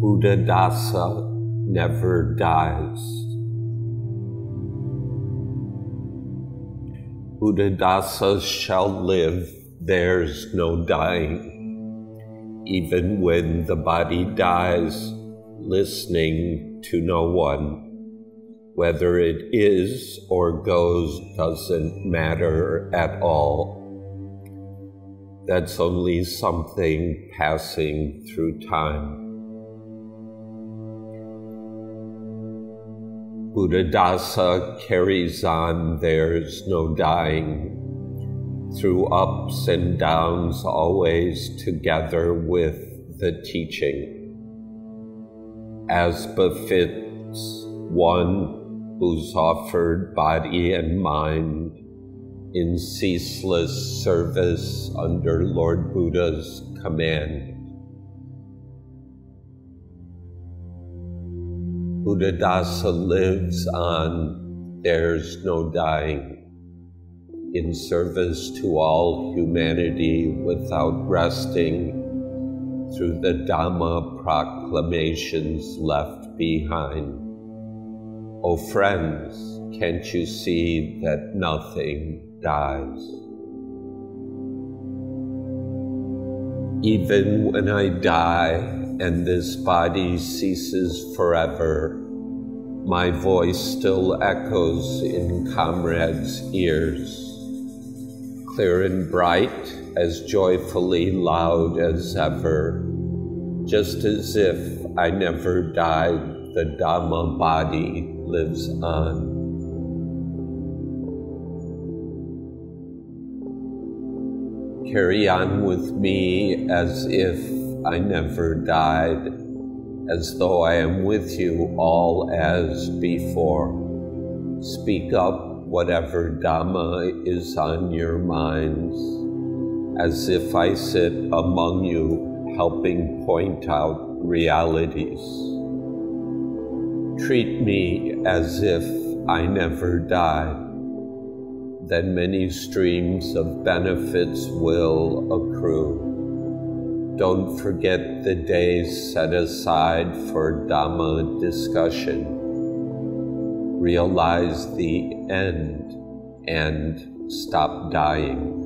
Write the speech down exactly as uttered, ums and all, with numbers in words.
Buddhadasa never dies. Buddhadasa shall live, there's no dying. Even when the body dies, listening to no one. Whether it is or goes doesn't matter at all. That's only something passing through time. Buddhadasa carries on, there's no dying, through ups and downs, always together with the teaching, as befits one who's offered body and mind in ceaseless service under Lord Buddha's command. Buddhadasa lives on, there's no dying, in service to all humanity without resting, through the Dhamma proclamations left behind. O friends, can't you see that nothing dies? Even when I die, and this body ceases forever, my voice still echoes in comrades' ears, clear and bright, as joyfully loud as ever. Just as if I never died, the Dhamma body lives on. Carry on with me as if I never died, as though I am with you all as before. Speak up whatever Dhamma is on your minds, as if I sit among you, helping point out realities. Treat me as if I never died, then many streams of benefits will accrue. Don't forget the days set aside for Dhamma discussion. Realize the end and stop dying.